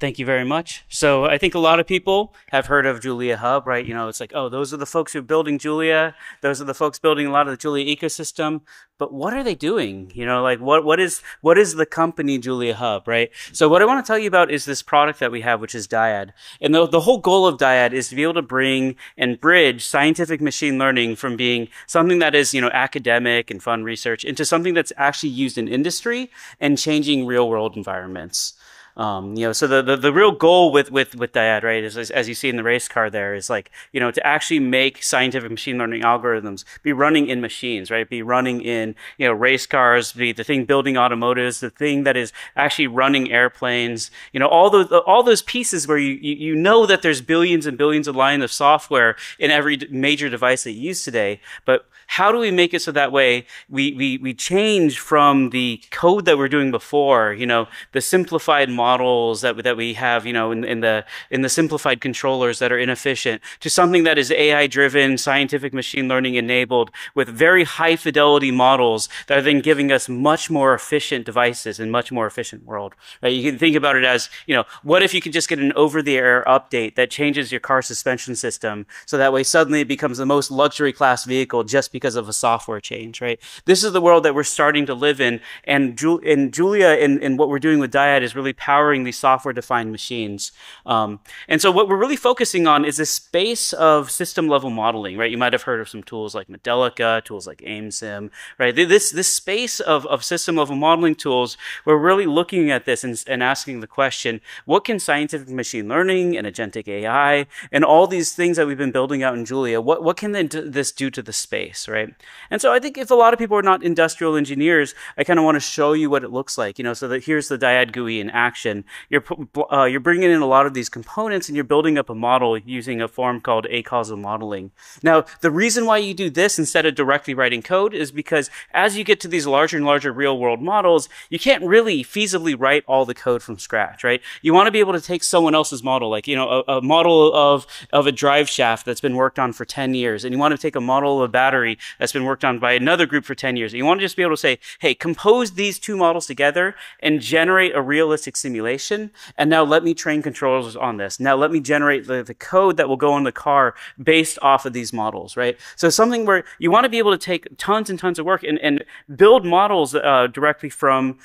Thank you very much. So I think a lot of people have heard of JuliaHub, right? You know, it's like, oh, those are the folks who are building Julia. Those are the folks building a lot of the Julia ecosystem. But what are they doing? You know, like what is the company JuliaHub, right? So what I want to tell you about is this product that we have, which is Dyad. And the whole goal of Dyad is to be able to bring and bridge scientific machine learning from being something that is, you know, academic and fun research into something that's actually used in industry and changing real world environments. You know, so the real goal with Dyad, right, is as you see in the race car there, is like, you know, to actually make scientific machine learning algorithms be running in machines, right? Be running in, you know, race cars, be the thing building automotives, the thing that is actually running airplanes, you know, all those pieces where you know that there's billions and billions of lines of software in every major device that you use today, but how do we make it so that way we change from the code that we're doing before, you know, the simplified models that we have, you know, in the simplified controllers that are inefficient, to something that is AI-driven, scientific machine learning enabled, with very high fidelity models that are then giving us much more efficient devices and much more efficient world. Right? You can think about it as, you know, what if you could just get an over-the-air update that changes your car suspension system, so that way suddenly it becomes the most luxury class vehicle just because of a software change, right? This is the world that we're starting to live in, and Julia and what we're doing with Dyad is really powering these software-defined machines. And so what we're really focusing on is this space of system-level modeling, right? You might have heard of some tools like Modelica, tools like AimSim, right? This space of system-level modeling tools, we're really looking at this and asking the question, what can scientific machine learning and agentic AI and all these things that we've been building out in Julia, what can this do to the space? Right? And so I think if a lot of people are not industrial engineers, I kind of want to show you what it looks like, you know, so that here's the Dyad GUI in action. You're bringing in a lot of these components and you're building up a model using a form called acausal modeling. Now, the reason why you do this instead of directly writing code is because as you get to these larger and larger real world models, you can't really feasibly write all the code from scratch, right? You want to be able to take someone else's model, like, you know, a model of a drive shaft that's been worked on for 10 years, and you want to take a model of a battery that's been worked on by another group for 10 years. You want to just be able to say, hey, compose these two models together and generate a realistic simulation. And now let me train controllers on this. Now let me generate the code that will go in the car based off of these models, right? So something where you want to be able to take tons and tons of work and build models directly from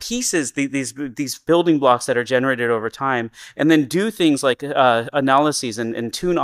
pieces, these building blocks that are generated over time, and then do things like analyses and tune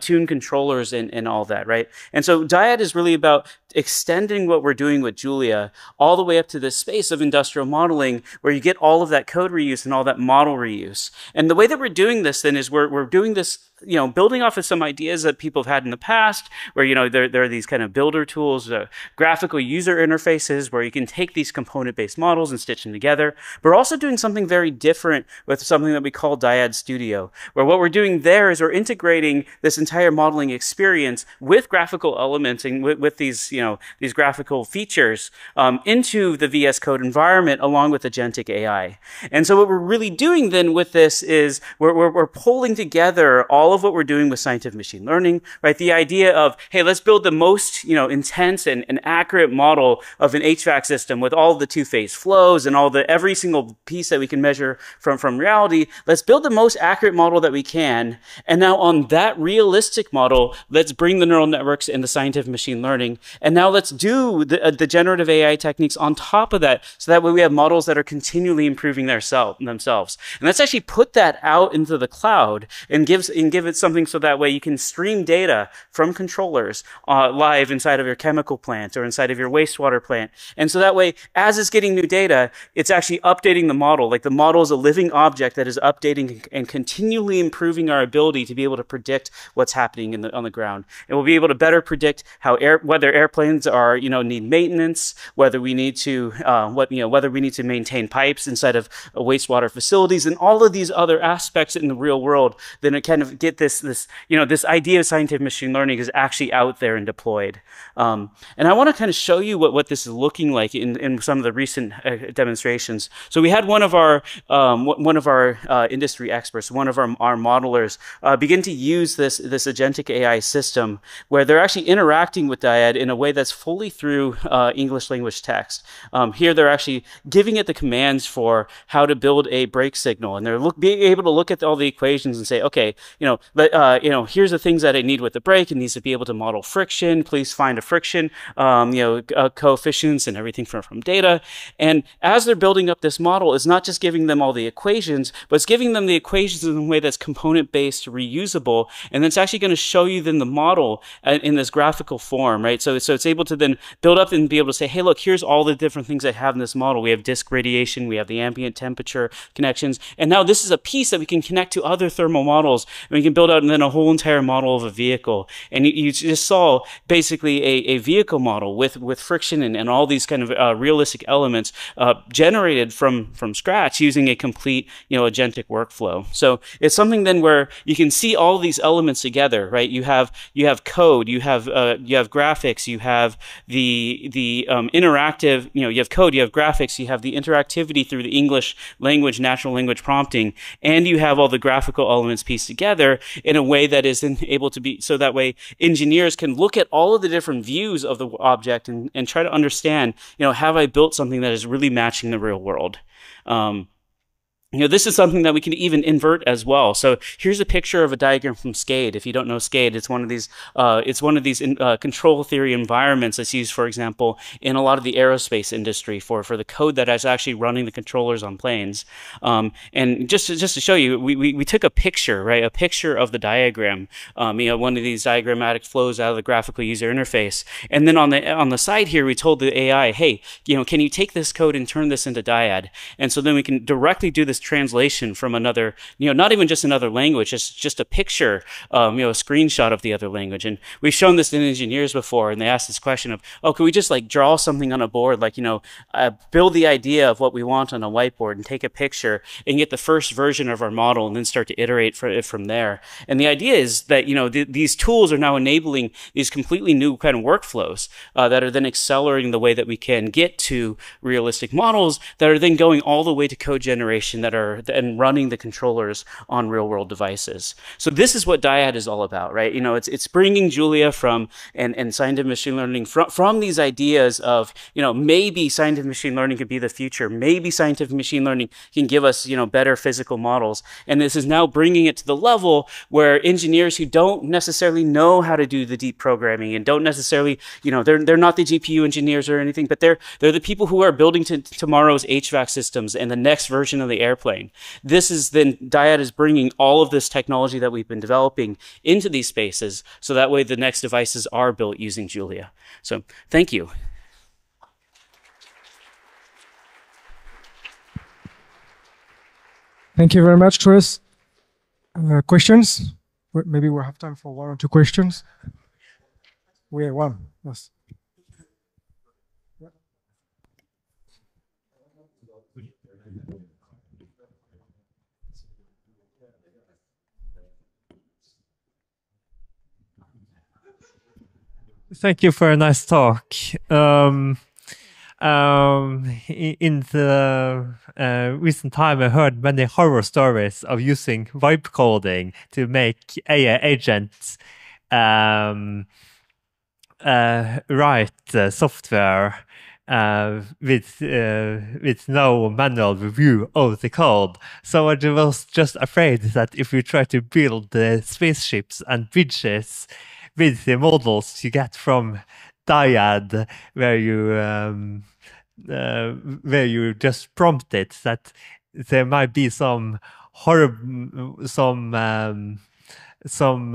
tune controllers and all that, right? And so Dyad is really about extending what we're doing with Julia all the way up to this space of industrial modeling, where you get all of that code reuse and all that model reuse. And the way that we're doing this then is we're doing this, you know, building off of some ideas that people have had in the past, where, you know, there are these kind of builder tools, graphical user interfaces, where you can take these component-based models and stitch them together. But we're also doing something very different with something that we call Dyad Studio, where what we're doing there is we're integrating this entire modeling experience with graphical elements and with these, you know, these graphical features into the VS Code environment, along with agentic AI. And so what we're really doing then with this is we're pulling together all of what we're doing with scientific machine learning, right? The idea of, hey, let's build the most, you know, intense and accurate model of an HVAC system with all the two-phase flows and all the every single piece that we can measure from reality. Let's build the most accurate model that we can. And now on that realistic model, let's bring the neural networks and the scientific machine learning. And now let's do the generative AI techniques on top of that, so that way we have models that are continually improving themselves. And let's actually put that out into the cloud and give it something so that way you can stream data from controllers live inside of your chemical plant or inside of your wastewater plant. And so that way, as it's getting new data, it's actually updating the model. Like the model is a living object that is updating and continually improving our ability to be able to predict what's happening on the ground. And we'll be able to better predict how whether airplanes are, you know, need maintenance, whether we need to whether we need to maintain pipes inside of wastewater facilities, and all of these other aspects in the real world. Then it kind of get this, you know, this idea of scientific machine learning is actually out there and deployed. And I want to kind of show you what this is looking like in some of the recent demonstrations. So we had one of our industry experts, one of our modelers, begin to use this agentic AI system where they're actually interacting with Dyad in a way that's fully through English language text. Here they're actually giving it the commands for how to build a brake signal, and they're being able to look at all the equations and say, okay, here's the things that I need with the brake. It needs to be able to model friction. Please find a friction, coefficients and everything from data. And as they're building up this model, it's not just giving them all the equations, but it's giving them the equations in a way that's component-based, reusable, and it's actually going to show you then the model in this graphical form, right? So it's able to then build up and be able to say, hey, look, here's all the different things I have in this model. We have disk radiation, we have the ambient temperature connections, and now this is a piece that we can connect to other thermal models, and we can build out and then a whole entire model of a vehicle. And you just saw basically a vehicle model with friction and all these kind of realistic elements generated from scratch using a complete, agentic workflow. So it's something then where you can see all these elements together, right? You have code, you have graphics, you have the interactive, you have code, you have graphics, you have the interactivity through the English language, natural language prompting, and you have all the graphical elements pieced together in a way that is able to be, so that way engineers can look at all of the different views of the object and try to understand, have I built something that is really matching the real world? This is something that we can even invert as well. So here's a picture of a diagram from SCADE. If you don't know SCADE, it's one of these control theory environments that's used, for example, in a lot of the aerospace industry for the code that is actually running the controllers on planes. And just to show you, we took a picture, right? A picture of the diagram, one of these diagrammatic flows out of the graphical user interface. And then on the side here, we told the AI, hey, can you take this code and turn this into Dyad? And so then we can directly do this translation from another, not even just another language, just a picture, a screenshot of the other language. And we've shown this to engineers before, and they asked this question of, oh, can we just like draw something on a board, like, build the idea of what we want on a whiteboard and take a picture and get the first version of our model and then start to iterate from there. And the idea is that, these tools are now enabling these completely new kind of workflows that are then accelerating the way that we can get to realistic models that are then going all the way to code generation that are then running the controllers on real-world devices. So this is what Dyad is all about, right? It's bringing Julia and scientific machine learning from these ideas of, maybe scientific machine learning could be the future. Maybe scientific machine learning can give us, better physical models. And this is now bringing it to the level where engineers who don't necessarily know how to do the deep programming and don't necessarily, they're not the GPU engineers or anything, but they're the people who are building tomorrow's HVAC systems and the next version of the airplane. This is then, Dyad is bringing all of this technology that we've been developing into these spaces, so that way the next devices are built using Julia. So thank you. Thank you very much, Chris. Questions? Maybe we'll have time for one or two questions. We have one, yes. Thank you for a nice talk. In the recent time, I heard many horror stories of using vibe coding to make AI agents write software with no manual review of the code. So I was just afraid that if you try to build spaceships and bridges with the models you get from Dyad, where you just prompt it, that there might be some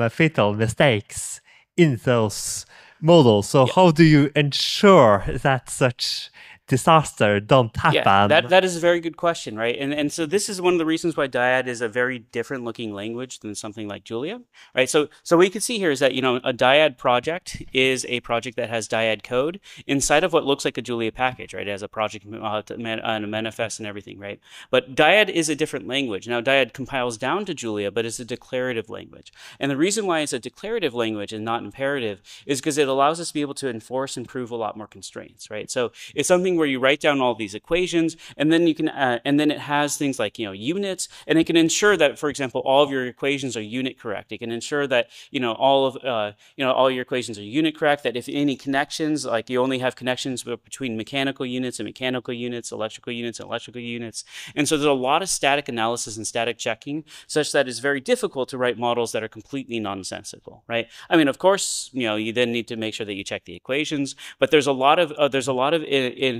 fatal mistakes in those models. So how do you ensure that such disaster, don't happen? Yeah, that is a very good question, right? And so this is one of the reasons why Dyad is a very different looking language than something like Julia, right? So what you can see here is that, you know, a Dyad project is a project that has Dyad code inside of what looks like a Julia package, right? It has a project and a manifest and everything, right? But Dyad is a different language. Now, Dyad compiles down to Julia, but it's a declarative language. And the reason why it's a declarative language and not imperative is because it allows us to be able to enforce and prove a lot more constraints, right? So it's something where you write down all these equations, and then you can, and then it has things like, you know, units, and it can ensure that, for example, all of your equations are unit correct. It can ensure that, you know, all your equations are unit correct. That if any connections, like you only have connections between mechanical units and mechanical units, electrical units and electrical units. And so there's a lot of static analysis and static checking, such that it's very difficult to write models that are completely nonsensical, right? I mean, of course, you know, you then need to make sure that you check the equations, but there's a lot of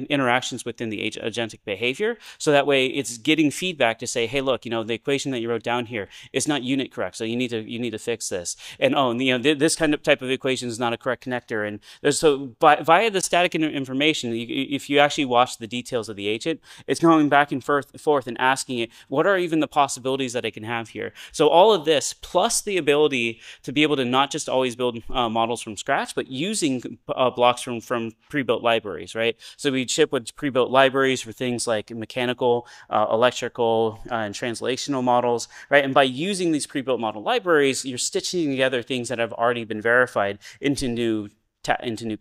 interactions within the agentic behavior, so that way it's getting feedback to say, hey, look, you know, the equation that you wrote down here is not unit correct, so you need to fix this. And oh, and, you know, this kind of type of equation is not a correct connector. And there's, so via the static information, if you actually watch the details of the agent, it's going back and forth and asking it, what are even the possibilities that I can have here? So all of this, plus the ability to be able to not just always build models from scratch, but using blocks from pre-built libraries, right? So we ship with pre-built libraries for things like mechanical, electrical, and translational models, right? And by using these pre-built model libraries, you're stitching together things that have already been verified into new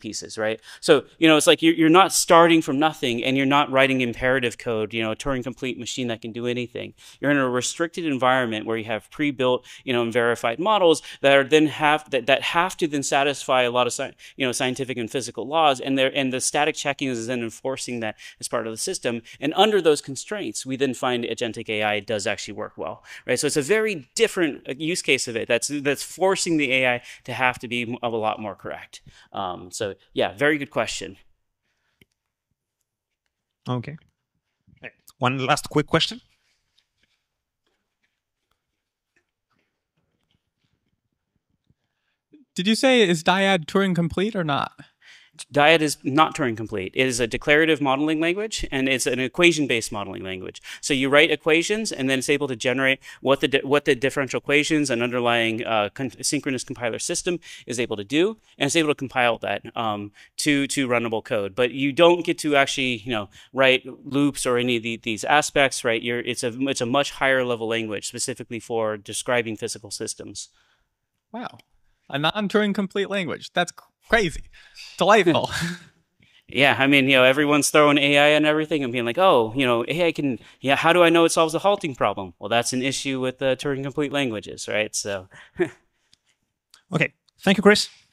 pieces, right? So, you know, it's like you're not starting from nothing, and you're not writing imperative code, you know, a Turing-complete machine that can do anything. You're in a restricted environment where you have pre-built, you know, and verified models that are then have to then satisfy a lot of, you know, scientific and physical laws, and the static checking is then enforcing that as part of the system. And under those constraints, we then find agentic AI does actually work well, right? So it's a very different use case of it that's forcing the AI to have to be a lot more correct. So yeah, very good question. Okay. One last quick question. Did you say, is Dyad Turing complete or not? Dyad is not Turing complete. It is a declarative modeling language, and it's an equation-based modeling language. So you write equations, and then it's able to generate what the differential equations and underlying synchronous compiler system is able to do, and it's able to compile that to runnable code. But you don't get to actually, you know, write loops or any of these aspects, right? It's a much higher level language, specifically for describing physical systems. Wow, a non-Turing complete language. That's crazy. Delightful. Yeah, I mean, you know, everyone's throwing AI and everything and being like, oh, you know, AI can, yeah, how do I know it solves the halting problem? Well, that's an issue with Turing complete languages, right? So. Okay. Thank you, Chris.